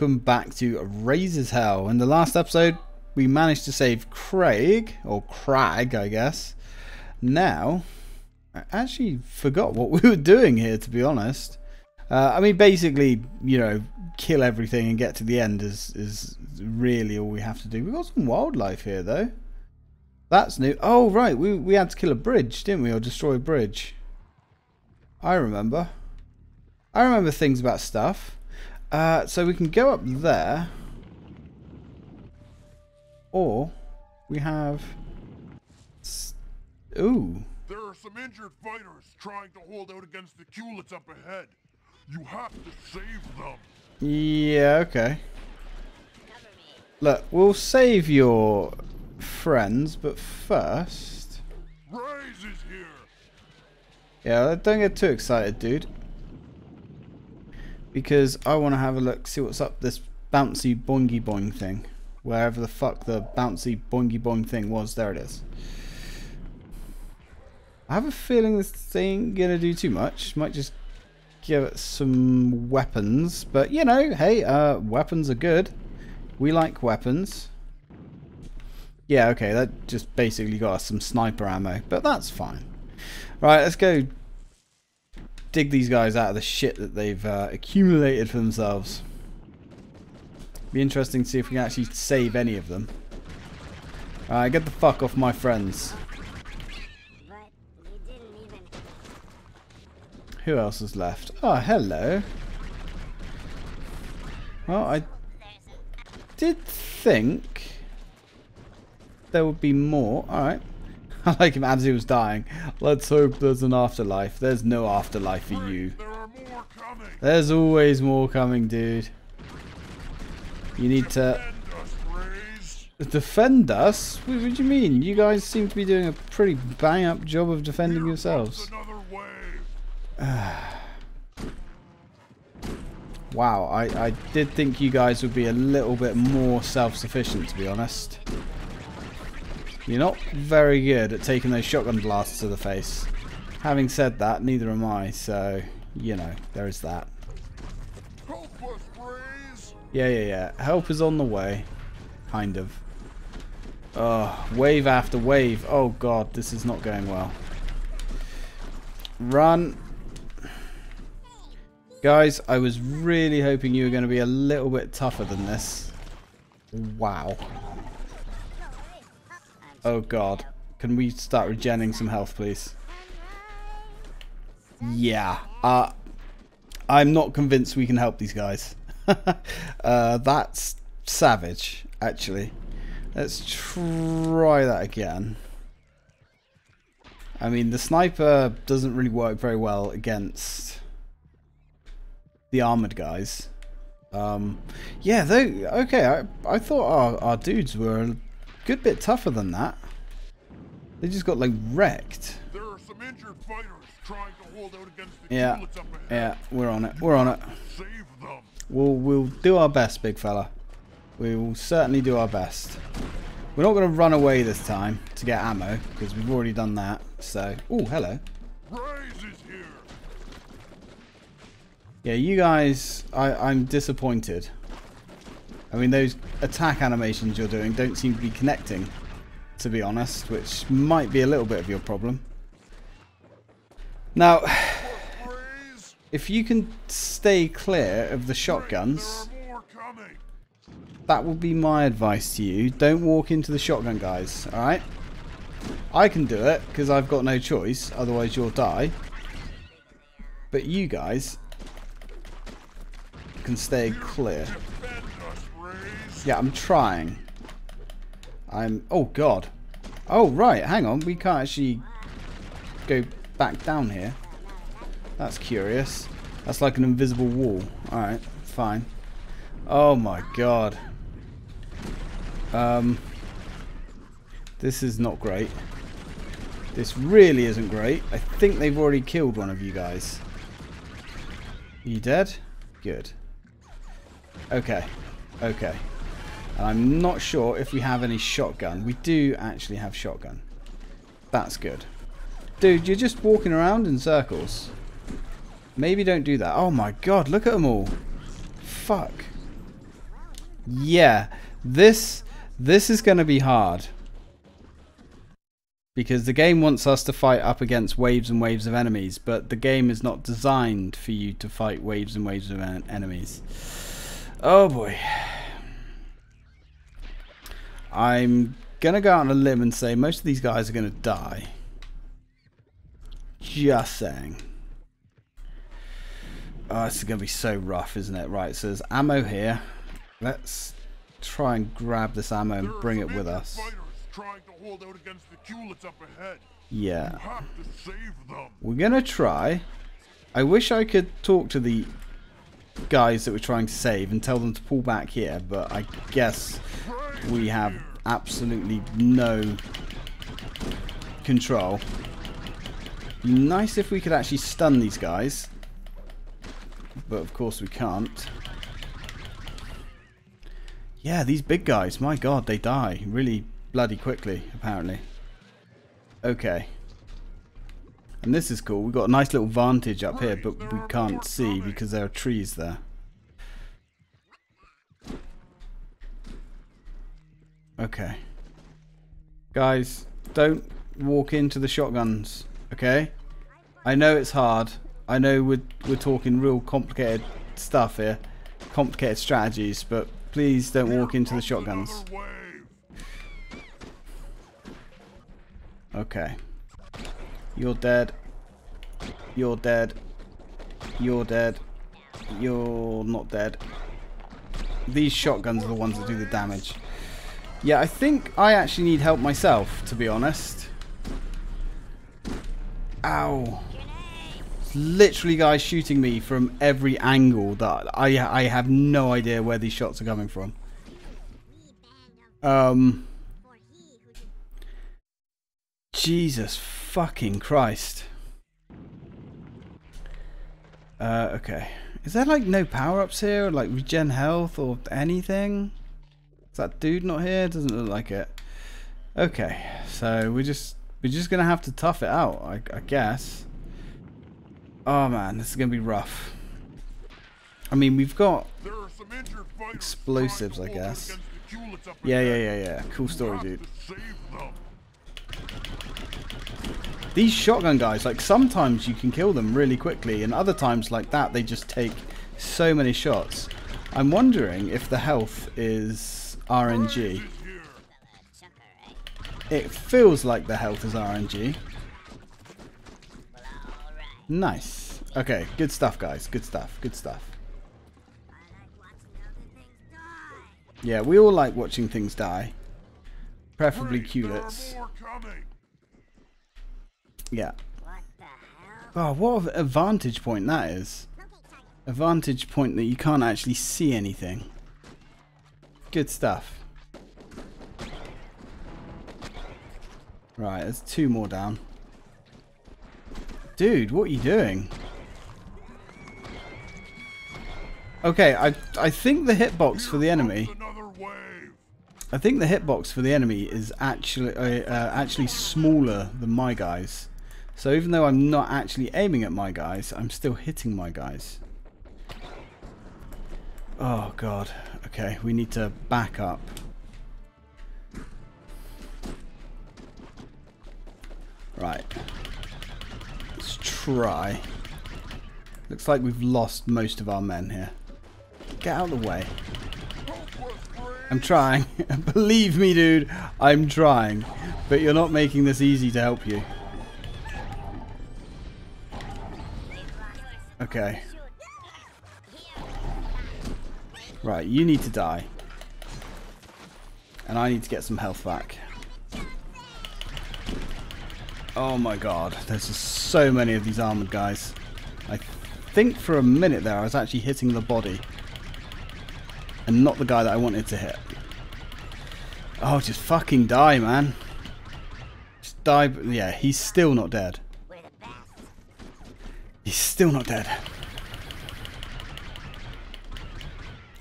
welcome back to Razes Hell. In the last episode, we managed to save Craig, or Crag, I guess. Now, I actually forgot what we were doing here, to be honest. I mean, basically, you know, kill everything and get to the end is really all we have to do. We've got some wildlife here, though. That's new. Oh, right, we had to kill a bridge, didn't we? Or destroy a bridge. I remember. I remember things about stuff. So we can go up there, or we have. Ooh. There are some injured fighters trying to hold out against the Kulets up ahead. You have to save them. Yeah. Okay. Look, we'll save your friends, but first. Raze is here. Yeah. Don't get too excited, dude. Because I want to have a look, see what's up this bouncy boingy boing thing. Wherever the fuck the bouncy boingy boing thing was, there it is. I have a feeling this ain't gonna do too much. Might just give it some weapons. But you know, hey, weapons are good. We like weapons. Yeah, okay, that just basically got us some sniper ammo. But that's fine. Right, let's go dig these guys out of the shit that they've accumulated for themselves. Be interesting to see if we can actually save any of them. Alright, get the fuck off my friends. Who else is left? Oh, hello. Well, I did think there would be more. Alright. I like him as he was dying. Let's hope there's an afterlife. There's no afterlife for you. There's always more coming, dude. You need to defend us. What do you mean? You guys seem to be doing a pretty bang up job of defending yourselves. Wow, I did think you guys would be a little bit more self-sufficient, to be honest. You're not very good at taking those shotgun blasts to the face. Having said that, neither am I, so, you know, there is that. Help us, please. Yeah. Help is on the way. Kind of. Oh, wave after wave. Oh, God, this is not going well. Run. Guys, I was really hoping you were going to be a little bit tougher than this. Wow. Oh God, can we start regenerating some health, please? Yeah, I'm not convinced we can help these guys. That's savage, actually. Let's try that again. I mean, the sniper doesn't really work very well against the armored guys. Yeah, though. Okay, I thought our dudes were good bit tougher than that. They just got like wrecked. There are some injured fighters trying to hold out against the Kulets up ahead. Yeah, we're on it. We're on it. Save them. We'll do our best, big fella. We will certainly do our best. We're not going to run away this time to get ammo because we've already done that. So, oh, hello. Raze is here. Yeah, you guys, I'm disappointed. I mean, those attack animations you're doing don't seem to be connecting, to be honest, which might be a little bit of your problem. Now, if you can stay clear of the shotguns, that will be my advice to you. Don't walk into the shotgun guys, alright? I can do it, because I've got no choice, otherwise you'll die. But you guys can stay clear. Yeah, I'm trying. Oh, God. Oh, right. Hang on. We can't actually go back down here. That's curious. That's like an invisible wall. All right. Fine. Oh, my God. This is not great. This really isn't great. I think they've already killed one of you guys. You dead? Good. Okay. Okay. I'm not sure if we have any shotgun. We do actually have shotgun. That's good. Dude, you're just walking around in circles. Maybe don't do that. Oh my God, look at them all. Fuck. Yeah, this is going to be hard. Because the game wants us to fight up against waves and waves of enemies, but the game is not designed for you to fight waves and waves of enemies. Oh boy. I'm going to go out on a limb and say most of these guys are going to die. Just saying. Oh, this is going to be so rough, isn't it? Right, so there's ammo here. Let's try and grab this ammo and bring it with us. Trying to hold out against the Kulets up ahead. Yeah. You have to save them. We're gonna try. I wish I could talk to the guys that we're trying to save and tell them to pull back here, but I guess we have absolutely no control. Nice if we could actually stun these guys, but of course we can't. Yeah, these big guys, my god, they die really bloody quickly, apparently. Okay. And this is cool. We've got a nice little vantage up here, but we can't see because there are trees there. Okay. Guys, don't walk into the shotguns, okay? I know it's hard. I know we're talking real complicated stuff here. Complicated strategies, but please don't walk into the shotguns. Okay. You're dead. You're dead. You're dead. You're not dead. These shotguns are the ones that do the damage. Yeah, I think I actually need help myself, to be honest. Ow. Literally guys shooting me from every angle that I have no idea where these shots are coming from. Jesus fucking Christ. Okay. Is there like no power-ups here? Or, like regen health or anything? Is that dude not here? Doesn't look like it. Okay. So we're just going to have to tough it out, I guess. Oh man, this is going to be rough. I mean, we've got explosives, I guess. Yeah. Cool story, dude. These shotgun guys, like, sometimes you can kill them really quickly, and other times like that, they just take so many shots. I'm wondering if the health is RNG. It feels like the health is RNG. Nice. Okay, good stuff, guys. Good stuff. Good stuff. Yeah, we all like watching things die. Preferably Kulets. Yeah. Oh, what a vantage point that is. A vantage point that you can't actually see anything. Good stuff. Right, there's two more down. Dude, what are you doing? Okay, I think the hitbox for the enemy... I think the hitbox for the enemy is actually smaller than my guys. So even though I'm not actually aiming at my guys, I'm still hitting my guys. Oh god. Okay, we need to back up. Right. Let's try. Looks like we've lost most of our men here. Get out of the way. I'm trying. Believe me, dude, I'm trying. But you're not making this easy to help you. Okay. Right, you need to die. And I need to get some health back. Oh my god, there's just so many of these armored guys. I think for a minute there I was actually hitting the body. And not the guy that I wanted to hit. Oh, just fucking die, man. Just die. Yeah, he's still not dead. He's still not dead.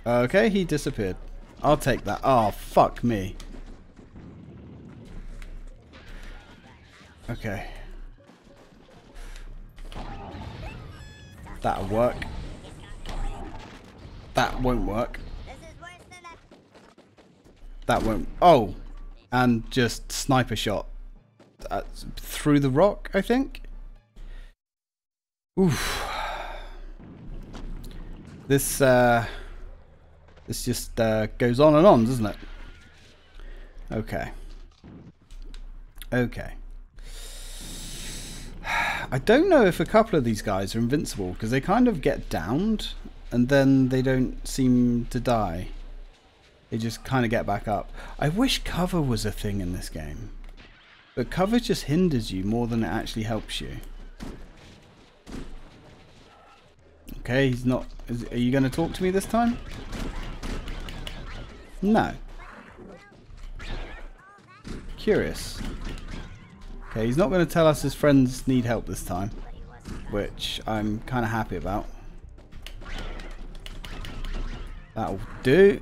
Okay, he disappeared. I'll take that. Oh, fuck me. Okay. That'll work. That won't work. That won't... Oh! And just sniper shot. That's through the rock, I think? Oof. This, this just goes on and on, doesn't it? Okay. Okay. I don't know if a couple of these guys are invincible, because they kind of get downed, and then they don't seem to die. They just kind of get back up. I wish cover was a thing in this game. But cover just hinders you more than it actually helps you. Okay, he's not... Are you going to talk to me this time? No. Curious. Okay, he's not going to tell us his friends need help this time, which I'm kind of happy about. That'll do.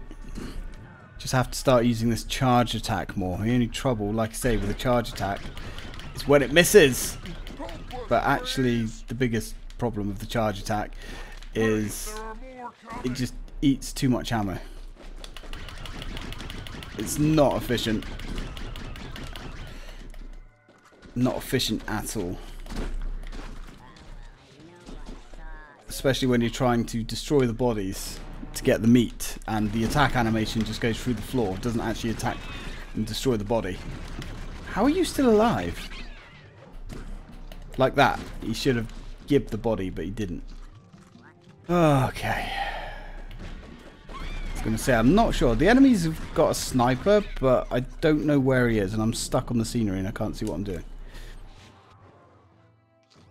Just have to start using this charge attack more. The only trouble, like I say, with a charge attack is when it misses. But actually, the biggest problem with the charge attack is it just eats too much ammo. It's not efficient. Not efficient at all. Especially when you're trying to destroy the bodies to get the meat, and the attack animation just goes through the floor. It doesn't actually attack and destroy the body. How are you still alive? Like that. He should have gibbed the body, but he didn't. Okay. I was going to say, I'm not sure. The enemies have got a sniper, but I don't know where he is, and I'm stuck on the scenery and I can't see what I'm doing.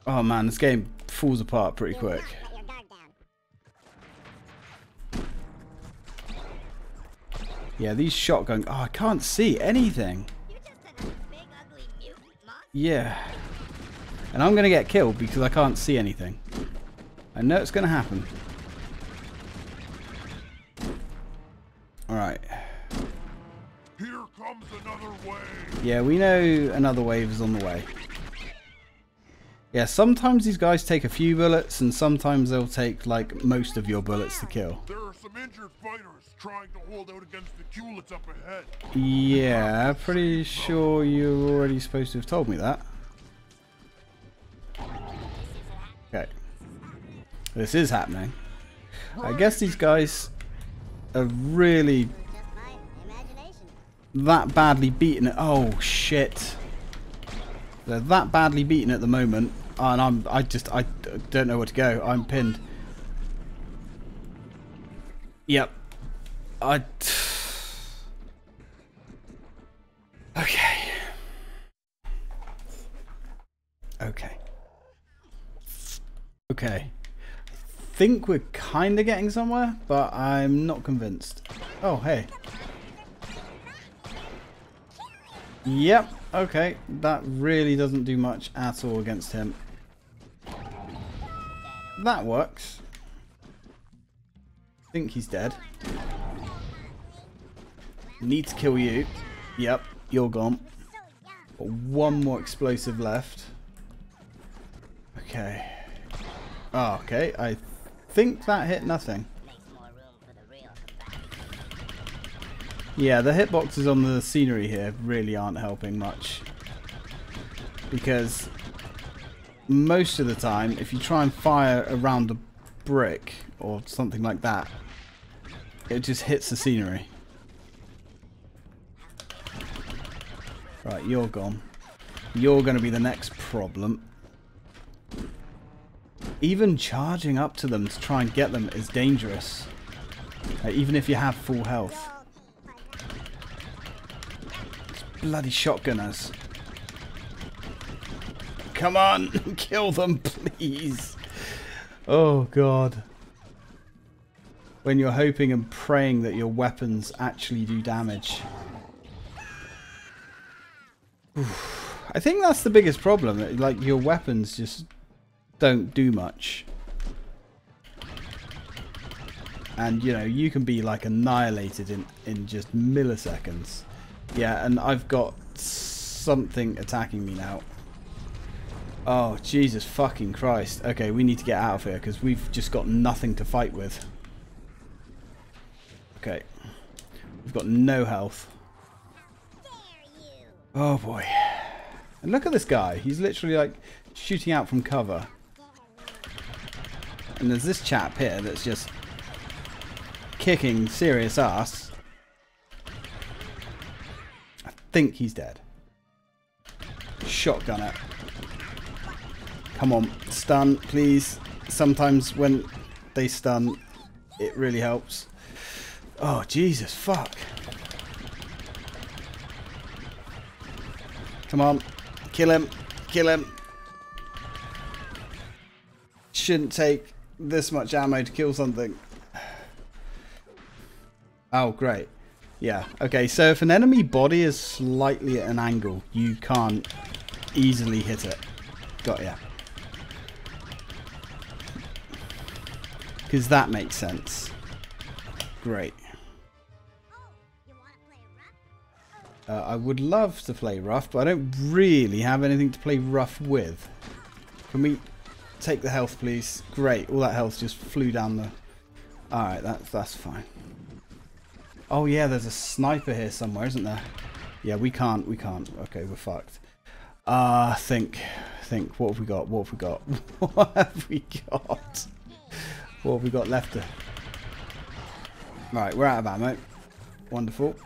Oh man, this game falls apart pretty quick. Yeah, these shotguns... Oh, I can't see anything. Yeah. And I'm going to get killed because I can't see anything. I know it's going to happen. Alright. Here comes another wave. Yeah, we know another wave is on the way. Yeah, sometimes these guys take a few bullets, and sometimes they'll take, like, most of your bullets to kill. There are some injured fighters trying to hold out against the Kulets up ahead. Yeah, pretty sure you're already supposed to have told me that. Okay. This is happening. I guess these guys are really that badly beaten. Oh, shit. They're that badly beaten at the moment. And I don't know where to go. I'm pinned. Yep. Okay. Okay. Okay. I think we're kind of getting somewhere, but I'm not convinced. Oh, hey. Yep. Okay. That really doesn't do much at all against him. That works. I think he's dead. Need to kill you. Yep, you're gone. Got one more explosive left. Okay. Oh, okay, I think that hit nothing. Yeah, the hitboxes on the scenery here really aren't helping much. Because most of the time, if you try and fire around a brick or something like that, it just hits the scenery. Right, you're gone. You're going to be the next problem. Even charging up to them to try and get them is dangerous. Even if you have full health. Bloody shotgunners. Come on, kill them, please. Oh, God. When you're hoping and praying that your weapons actually do damage. Oof. I think that's the biggest problem. Like, your weapons just don't do much. And, you know, you can be, like, annihilated in just milliseconds. Yeah, and I've got something attacking me now. Oh, Jesus fucking Christ. Okay, we need to get out of here because we've just got nothing to fight with. Okay. We've got no health. Oh boy. And look at this guy. He's literally like shooting out from cover. And there's this chap here that's just kicking serious ass. I think he's dead. Shotgun it. Come on, stun, please. Sometimes when they stun, it really helps. Oh, Jesus, fuck. Come on, kill him, kill him. Shouldn't take this much ammo to kill something. Oh, great. Yeah, okay, so if an enemy body is slightly at an angle, you can't easily hit it. Got ya. Because that makes sense. Great. I would love to play rough, but I don't really have anything to play rough with. Can we take the health, please? Great, all that health just flew down the... Alright, that's fine. Oh yeah, there's a sniper here somewhere, isn't there? Yeah, we can't. Okay, we're fucked. Think. What have we got? What have we got? What have we got? What have we got left to... Right, we're out of ammo. Wonderful.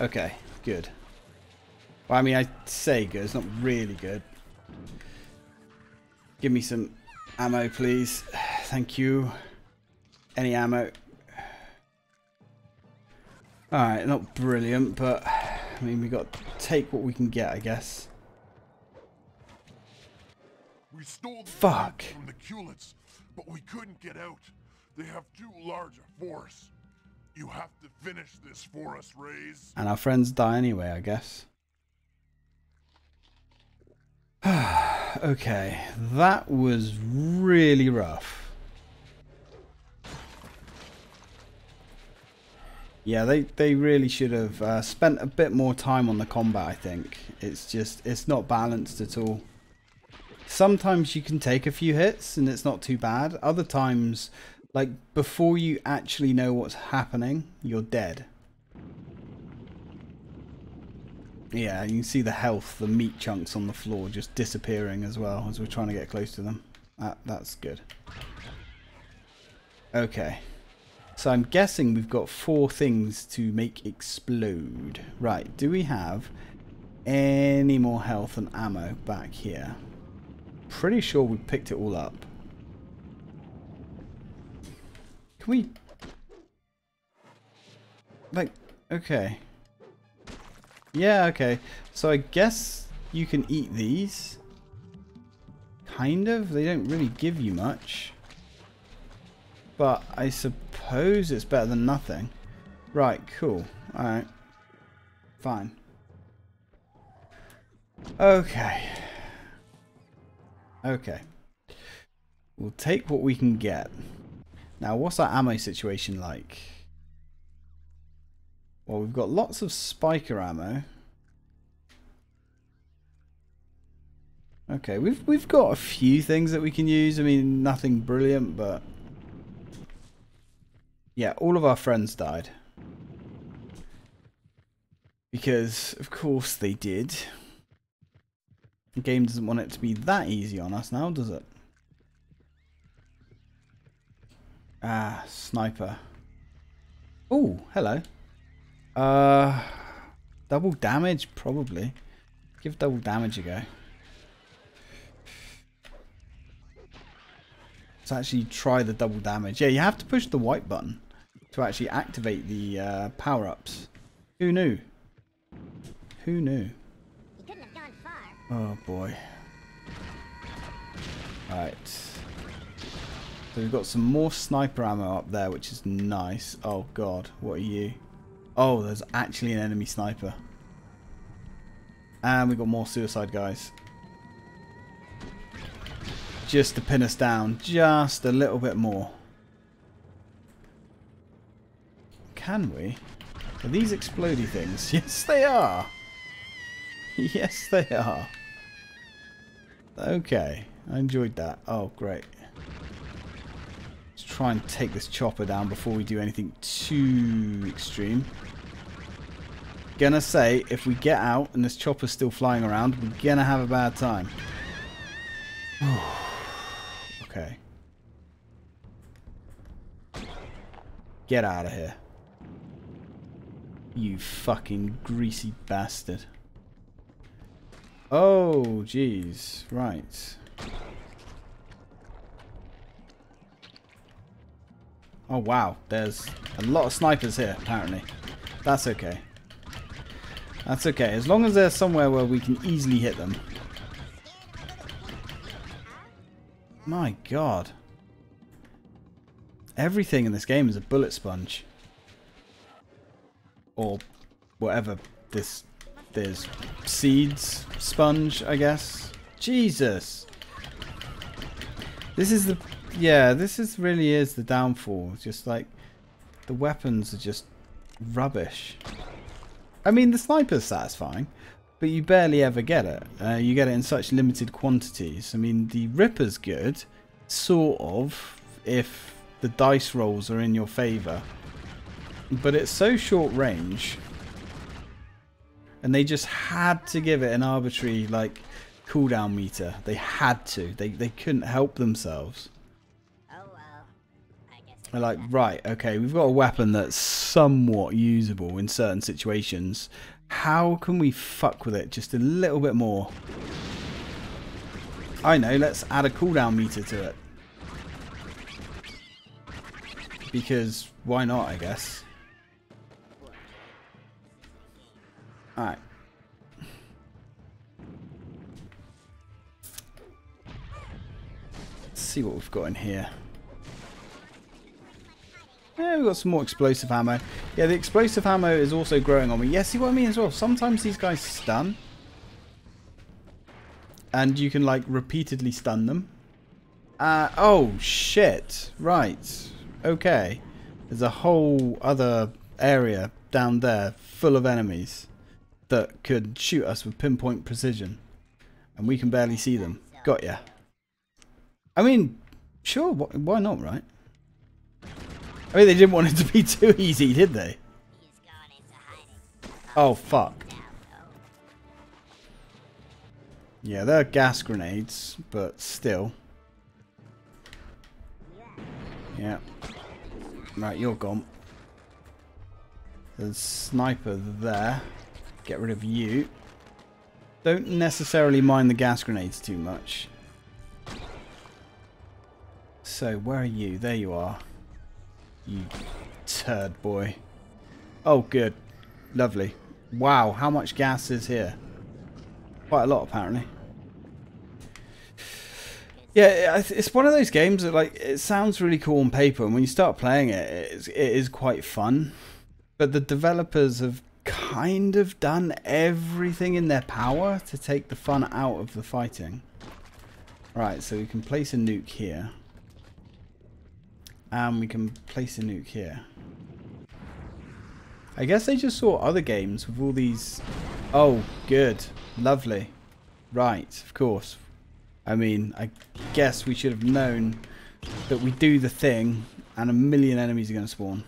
Okay, good. Well, I mean, I say good. It's not really good. Give me some ammo, please. Thank you. Any ammo. Alright, not brilliant, but... I mean, we got to take what we can get, I guess. We stole the Fuck. From the Kulets, but we couldn't get out. They have too large a force. You have to finish this for us, Raze. And our friends die anyway, I guess. Okay, that was really rough. Yeah, they really should have spent a bit more time on the combat, I think. It's just, it's not balanced at all. Sometimes you can take a few hits and it's not too bad. Other times... Like, before you actually know what's happening, you're dead. Yeah, you can see the health, the meat chunks on the floor just disappearing as well as we're trying to get close to them. That's good. Okay. So I'm guessing we've got 4 things to make explode. Right, do we have any more health and ammo back here? Pretty sure we picked it all up. We like okay, yeah, okay, so I guess you can eat these, kind of. They don't really give you much, but I suppose it's better than nothing. Right, cool. All right, fine. Okay, we'll take what we can get. Now, what's our ammo situation like? Well, we've got lots of spiker ammo. Okay, we've got a few things that we can use. I mean, nothing brilliant, but... Yeah, all of our friends died. Because, of course, they did. The game doesn't want it to be that easy on us now, does it? Ah, sniper. Oh, hello. Double damage, probably. Give double damage a go. Let's actually try the double damage. Yeah, you have to push the white button to actually activate the power-ups. Who knew? Who knew? You couldn't have gone far. Oh, boy. Alright. So we've got some more sniper ammo up there, which is nice. Oh god, what are you? Oh, there's actually an enemy sniper. And we've got more suicide guys. Just to pin us down, just a little bit more. Can we? Are these explodey things? Yes, they are! Yes, they are. Okay, I enjoyed that. Oh, great. try and take this chopper down before we do anything too extreme. Gonna say, if we get out and this chopper's still flying around, we're gonna have a bad time. Okay. Get out of here. You fucking greasy bastard. Oh, jeez. Right. Oh, wow. There's a lot of snipers here, apparently. That's okay. That's okay. As long as they're somewhere where we can easily hit them. My God. Everything in this game is a bullet sponge. Or whatever this... There's seeds sponge, I guess. Jesus. This is the... Yeah, this is really is the downfall. It's just like... The weapons are just rubbish. I mean, the sniper's satisfying. But you barely ever get it. You get it in such limited quantities. I mean, the Ripper's good. Sort of. If... the dice rolls are in your favor, but it's so short range, and they just had to give it an arbitrary like cooldown meter. They had to. They couldn't help themselves. Oh well, I guess they're like, right, okay, we've got a weapon that's somewhat usable in certain situations. How can we fuck with it just a little bit more? I know. Let's add a cooldown meter to it. Because why not, I guess. Alright. Let's see what we've got in here. Yeah, we've got some more explosive ammo. Yeah, the explosive ammo is also growing on me. Yeah, see what I mean as well? Sometimes these guys stun. And you can, like, repeatedly stun them. Oh, shit. Right. Okay, there's a whole other area down there full of enemies that could shoot us with pinpoint precision, and we can barely see them. Got ya. I mean, sure, why not, right? I mean, they didn't want it to be too easy, did they? Oh, fuck. Yeah, they're gas grenades, but still. Yeah. Right, you're gone. There's a sniper there. Get rid of you. Don't necessarily mind the gas grenades too much. So, where are you? There you are. You turd boy. Oh, good. Lovely. Wow, how much gas is here? Quite a lot, apparently. Yeah, it's one of those games that, like, it sounds really cool on paper, and when you start playing it, it is quite fun. But the developers have kind of done everything in their power to take the fun out of the fighting. Right, so we can place a nuke here. And we can place a nuke here. I guess they just saw other games with all these... Oh, good. Lovely. Right, of course. I mean, I guess we should have known that we do the thing and a million enemies are going to spawn.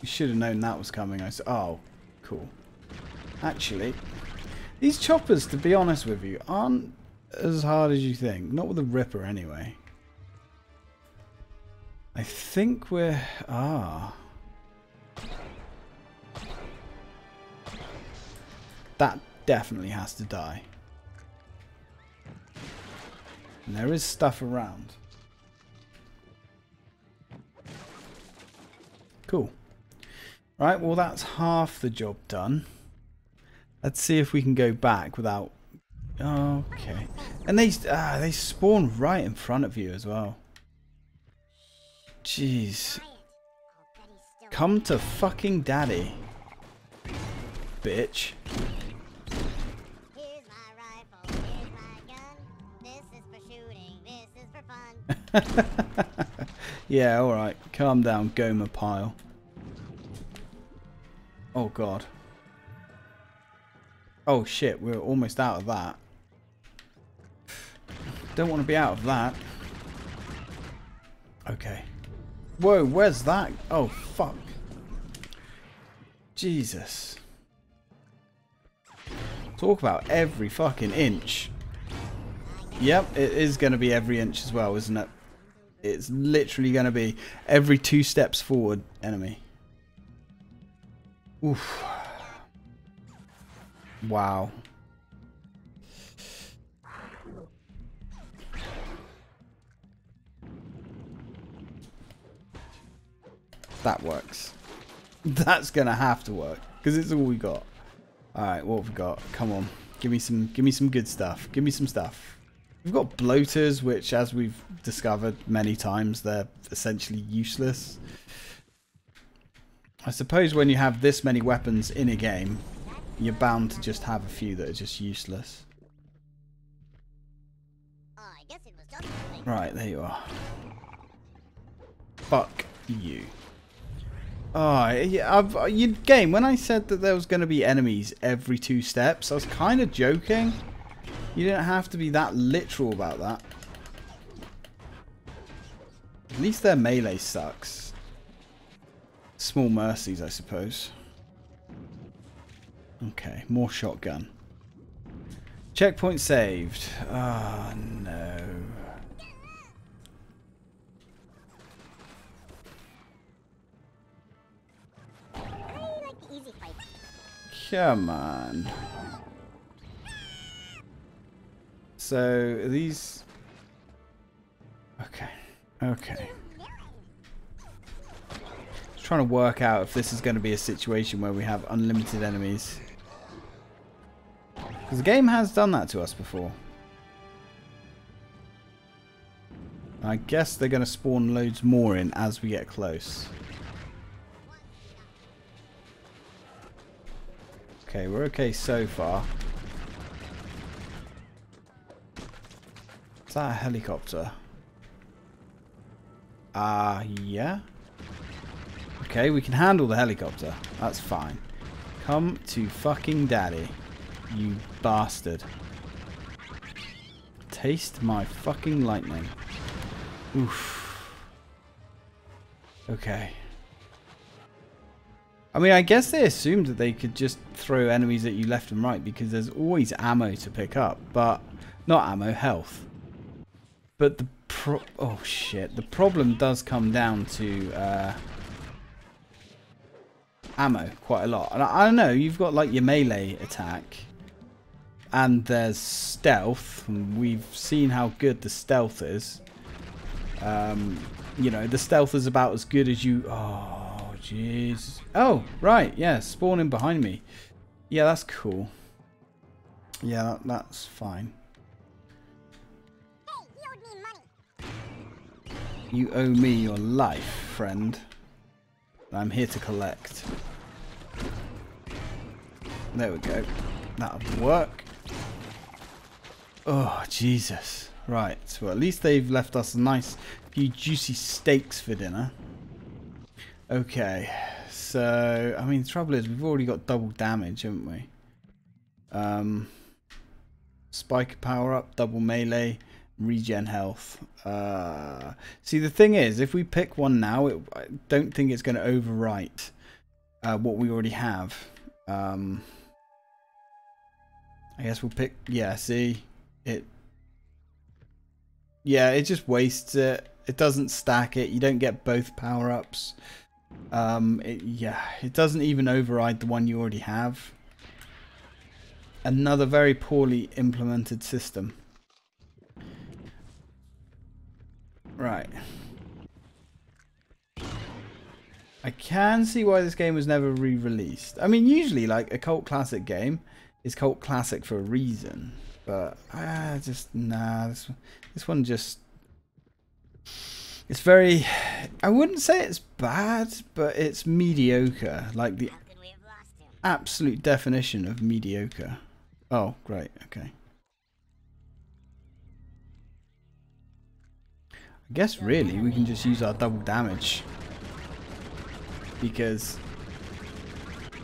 We should have known that was coming. Oh, cool. Actually, these choppers, to be honest with you, aren't as hard as you think. Not with the Ripper, anyway. I think we're... Ah. That definitely has to die. And there is stuff around. Cool. Right, well that's half the job done. Let's see if we can go back without... Okay. And they spawn right in front of you as well. Jeez. Come to fucking daddy. Bitch. Yeah, alright. Calm down, Goma Pile. Oh, God. Oh, shit. We're almost out of that. Don't want to be out of that. Okay. Whoa, where's that? Oh, fuck. Jesus. Talk about every fucking inch. Yep, it is going to be every inch as well, isn't it? It's literally going to be every 2 steps forward, enemy. Oof. Wow. That works. That's going to have to work, because it's all we got. Alright, what have we got? Come on. Give me some good stuff. Give me some stuff. We've got bloaters, which, as we've discovered many times, they're essentially useless. I suppose when you have this many weapons in a game, you're bound to just have a few that are just useless. Right, there you are. Fuck you. Oh, yeah, game, when I said that there was going to be enemies every 2 steps, I was kind of joking. You didn't have to be that literal about that. At least their melee sucks. Small mercies, I suppose. Okay, more shotgun. Checkpoint saved. Ah, no. Come on. So these. Okay. Okay. Just trying to work out if this is going to be a situation where we have unlimited enemies. Because the game has done that to us before. I guess they're going to spawn loads more in as we get close. Okay, we're okay so far. Is that a helicopter? Ah, yeah. Okay, we can handle the helicopter. That's fine. Come to fucking daddy, you bastard. Taste my fucking lightning. Oof. Okay. I mean, I guess they assumed that they could just throw enemies at you left and right because there's always ammo to pick up, but not ammo, health. But the oh shit, the problem does come down to ammo quite a lot. And I don't know, you've got like your melee attack, and there's stealth. And we've seen how good the stealth is. You know, the stealth is about as good as you. Oh. Jeez. Oh, right. Yeah, spawning behind me. Yeah, that's cool. Yeah, that's fine. Hey, you owed me money. You owe me your life, friend. I'm here to collect. There we go. That'll work. Oh, Jesus. Right. Well, at least they've left us a nice few juicy steaks for dinner. Okay, so, I mean, the trouble is we've already got double damage, haven't we? Spike power up, double melee, regen health. See, the thing is, if we pick one now, I don't think it's going to overwrite what we already have. I guess we'll pick, yeah, see? Yeah, it just wastes it. It doesn't stack it. You don't get both power-ups. Yeah, it doesn't even override the one you already have. Another very poorly implemented system. Right. I can see why this game was never re-released. I mean, usually, like, a cult classic game is cult classic for a reason. But, nah, this one just... It's very, I wouldn't say it's bad, but it's mediocre, like the absolute definition of mediocre. Oh, great, okay. I guess really we can just use our double damage, because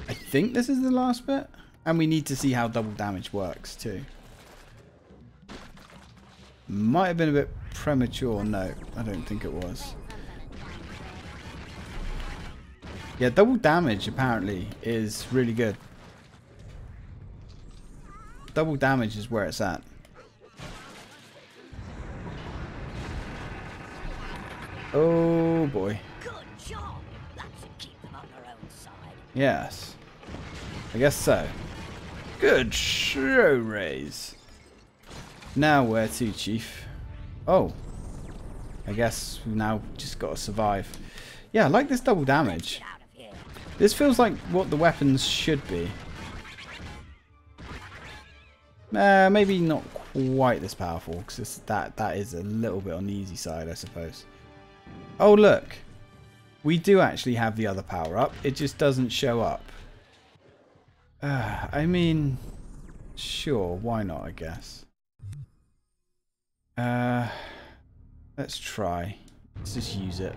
I think this is the last bit, and we need to see how double damage works too. Might have been a bit premature. No, I don't think it was. Yeah, double damage apparently is really good. Double damage is where it's at. Oh boy. Good job. That should keep them on their own side. Yes. I guess so. Good show, Raze. Now where to, Chief? Oh. I guess we now just gotta survive. Yeah, I like this double damage. This feels like what the weapons should be. Maybe not quite this powerful, because that is a little bit on the easy side, I suppose. Oh, look. We do actually have the other power up. It just doesn't show up. I mean, sure, why not, I guess. Let's try. Let's just use it.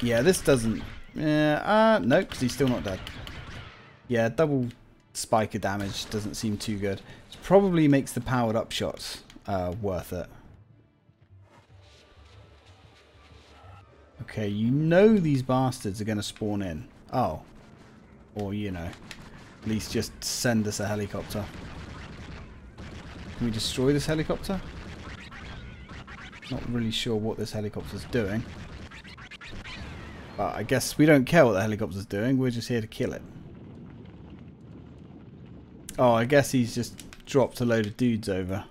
Yeah, this doesn't... no, because he's still not dead. Yeah, double spike of damage doesn't seem too good. It probably makes the powered up shots worth it. Okay, you know these bastards are going to spawn in. Oh. Or, you know, at least just send us a helicopter. Can we destroy this helicopter? Not really sure what this helicopter's doing. But I guess we don't care what the helicopter's doing. We're just here to kill it. Oh, I guess he's just dropped a load of dudes over.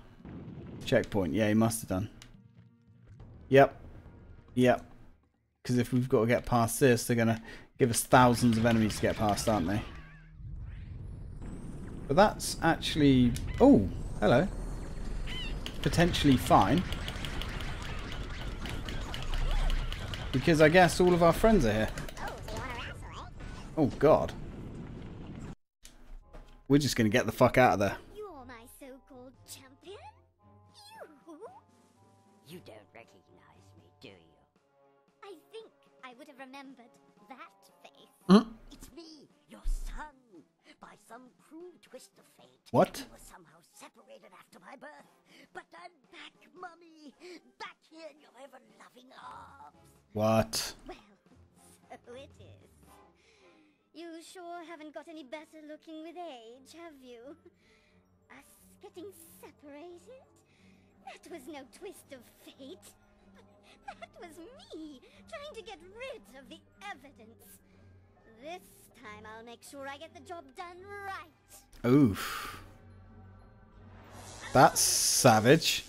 Checkpoint. Yeah, he must have done. Yep. Yep. Because if we've got to get past this, they're going to give us thousands of enemies to get past, aren't they? But that's actually... Oh, hello. Potentially fine. Because I guess all of our friends are here. Oh, God. We're just going to get the fuck out of there. You're my so-called champion? You don't recognize me, do you? I think I would have remembered that face. Mm? It's me, your son. By some cruel twist of fate. What? You were somehow separated after my birth. But I'm back, Mummy. Back here in your ever-loving arms. What? Well, so it is. You sure haven't got any better looking with age, have you? Us getting separated? That was no twist of fate. That was me trying to get rid of the evidence. This time I'll make sure I get the job done right. Oof. That's savage.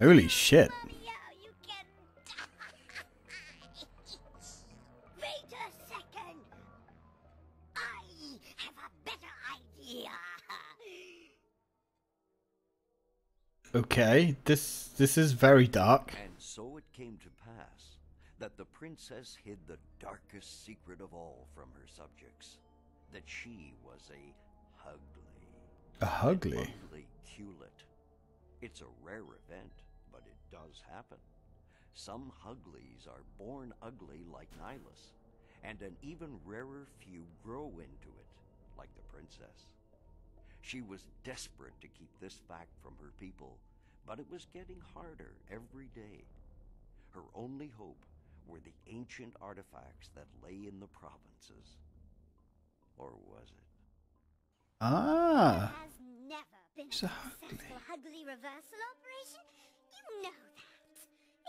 Holy shit. You can die. Wait a second. I have a better idea. Okay, this is very dark. And so it came to pass that the princess hid the darkest secret of all from her subjects. That she was a hugly. A hugly? Kulet. It's a rare event. But it does happen. Some Huglies are born ugly like Nihilus, and an even rarer few grow into it, like the princess. She was desperate to keep this fact from her people, but it was getting harder every day. Her only hope were the ancient artifacts that lay in the provinces. Or was it? Ah! It has never been a successful Hugly reversal operation. You know that.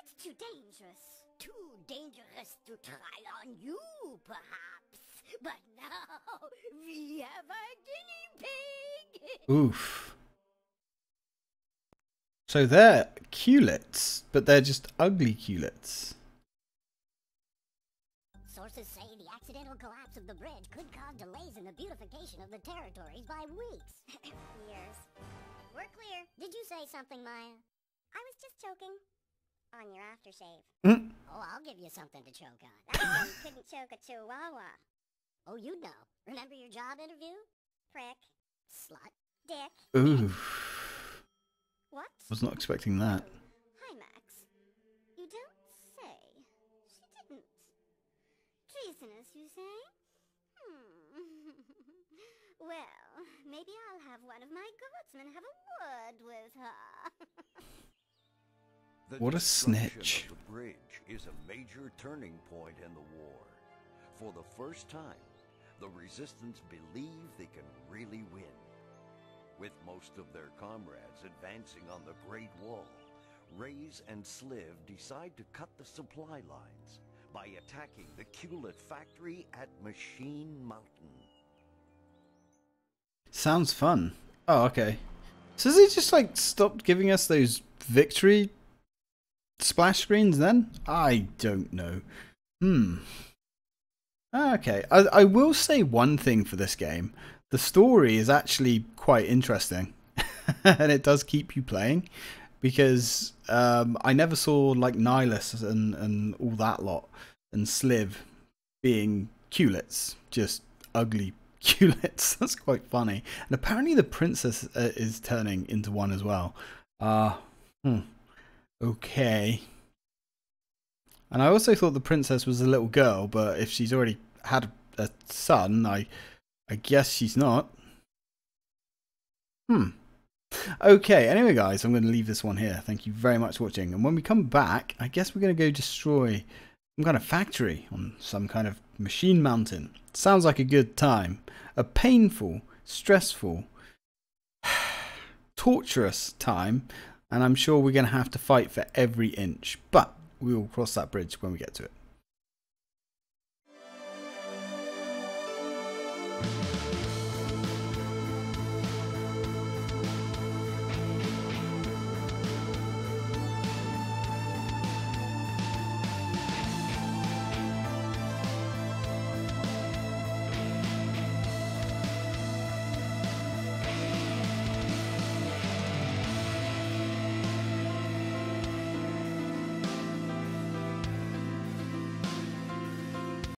It's too dangerous. Too dangerous to try on you, perhaps. But now, we have a guinea pig. Oof. So they're Kulets, but they're just ugly Kulets. Sources say the accidental collapse of the bridge could cause delays in the beautification of the territories by weeks. Years. We're clear. Did you say something, Maya? I was just joking. On your aftershave. Mm. Oh, I'll give you something to choke on. That's why you couldn't choke a chihuahua. Oh, you know. Remember your job interview? Prick. Slut. Dick. Ooh. What? Was not expecting that. Hi, Max. You don't say. She didn't. Treasonous, you say? Well, maybe I'll have one of my guardsmen have a word with her. What a snitch. The bridge is a major turning point in the war. For the first time, the resistance believe they can really win. With most of their comrades advancing on the Great Wall, Razes and Sliv decide to cut the supply lines by attacking the Kulet factory at Machine Mountain. Sounds fun. Oh, okay. So they just like stopped giving us those victory splash screens then? I don't know. Okay, I will say one thing for this game. The story is actually quite interesting and it does keep you playing, because I never saw like Nihilus and all that lot and Sliv being Kulets, just ugly Kulets. That's quite funny. And apparently the princess is turning into one as well. Okay. And I also thought the princess was a little girl, but if she's already had a son, I guess she's not. Okay, anyway guys, I'm going to leave this one here. Thank you very much for watching. And when we come back, I guess we're going to go destroy some kind of factory on some kind of Machine Mountain. Sounds like a good time. A painful, stressful, torturous time. And I'm sure we're going to have to fight for every inch. But we will cross that bridge when we get to it.